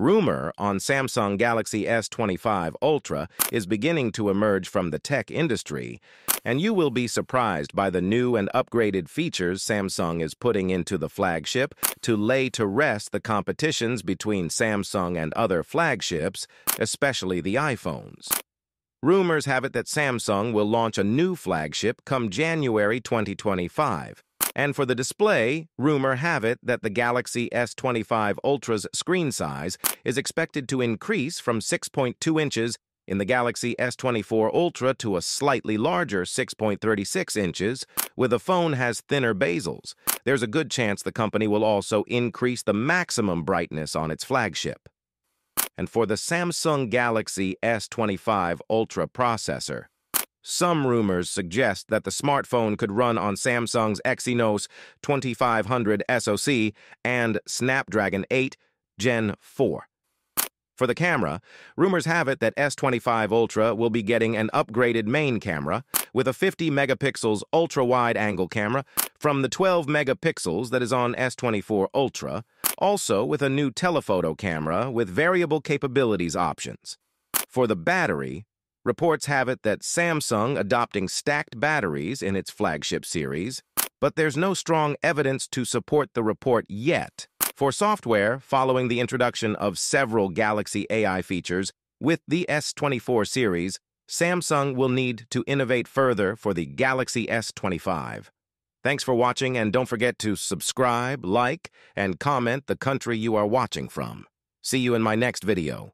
Rumor on Samsung Galaxy S25 Ultra is beginning to emerge from the tech industry, and you will be surprised by the new and upgraded features Samsung is putting into the flagship to lay to rest the competitions between Samsung and other flagships, especially the iPhones. Rumors have it that Samsung will launch a new flagship come January 2025. And for the display, rumor have it that the Galaxy S25 Ultra's screen size is expected to increase from 6.2 inches in the Galaxy S24 Ultra to a slightly larger 6.36 inches, where the phone has thinner bezels. There's a good chance the company will also increase the maximum brightness on its flagship. And for the Samsung Galaxy S25 Ultra processor, some rumors suggest that the smartphone could run on Samsung's Exynos 2500 SoC and Snapdragon 8 Gen 4. For the camera, rumors have it that S25 Ultra will be getting an upgraded main camera with a 50 megapixels ultra-wide angle camera from the 12 megapixels that is on S24 Ultra, also with a new telephoto camera with variable capabilities options. For the battery, reports have it that Samsung adopting stacked batteries in its flagship series, but there's no strong evidence to support the report yet. For software, following the introduction of several Galaxy AI features with the S24 series, Samsung will need to innovate further for the Galaxy S25. Thanks for watching, and don't forget to subscribe, like, and comment the country you are watching from. See you in my next video.